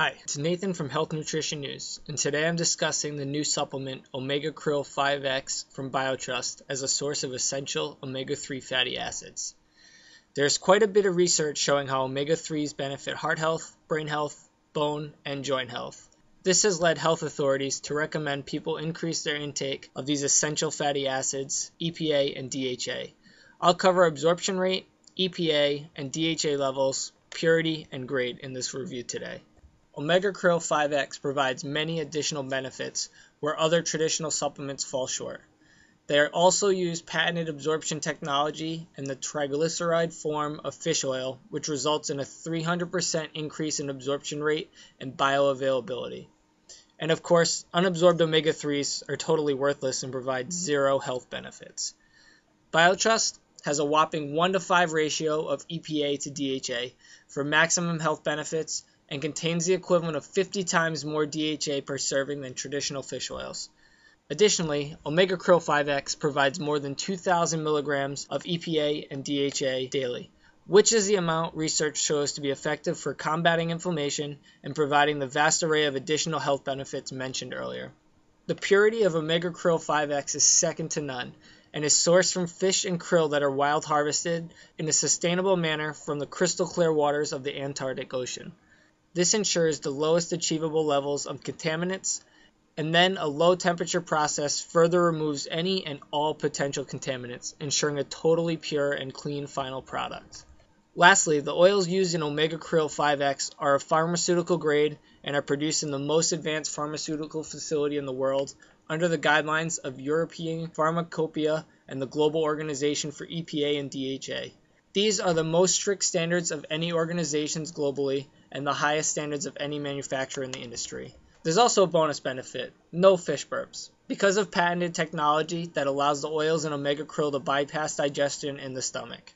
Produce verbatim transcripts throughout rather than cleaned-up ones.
Hi, it's Nathan from Health Nutrition News, and today I'm discussing the new supplement OmegaKrill five X from BioTrust as a source of essential omega three fatty acids. There's quite a bit of research showing how omega threes benefit heart health, brain health, bone, and joint health. This has led health authorities to recommend people increase their intake of these essential fatty acids, E P A and D H A. I'll cover absorption rate, E P A and D H A levels, purity, and grade in this review today. OmegaKrill five X provides many additional benefits where other traditional supplements fall short. They also use patented absorption technology and the triglyceride form of fish oil, which results in a three hundred percent increase in absorption rate and bioavailability. And of course, unabsorbed omega threes are totally worthless and provide zero health benefits. BioTrust has a whopping one to five ratio of E P A to D H A for maximum health benefits, and contains the equivalent of fifty times more D H A per serving than traditional fish oils. Additionally, OmegaKrill five X provides more than two thousand milligrams of E P A and D H A daily, which is the amount research shows to be effective for combating inflammation and providing the vast array of additional health benefits mentioned earlier. The purity of OmegaKrill five X is second to none, and is sourced from fish and krill that are wild harvested in a sustainable manner from the crystal clear waters of the Antarctic Ocean. This ensures the lowest achievable levels of contaminants, and then a low temperature process further removes any and all potential contaminants, ensuring a totally pure and clean final product. Lastly, the oils used in OmegaKrill five X are of pharmaceutical grade and are produced in the most advanced pharmaceutical facility in the world under the guidelines of European Pharmacopeia and the Global Organization for E P A and D H A. These are the most strict standards of any organizations globally and the highest standards of any manufacturer in the industry. There's also a bonus benefit, no fish burps. Because of patented technology that allows the oils in OmegaKrill to bypass digestion in the stomach.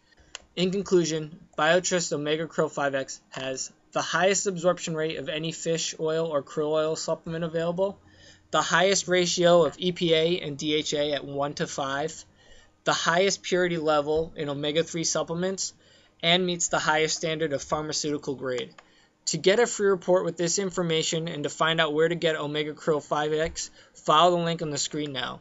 In conclusion, BioTrust OmegaKrill five X has the highest absorption rate of any fish oil or krill oil supplement available, the highest ratio of E P A and D H A at one to five, the highest purity level in omega three supplements, and meets the highest standard of pharmaceutical grade. To get a free report with this information and to find out where to get OmegaKrill five X, follow the link on the screen now.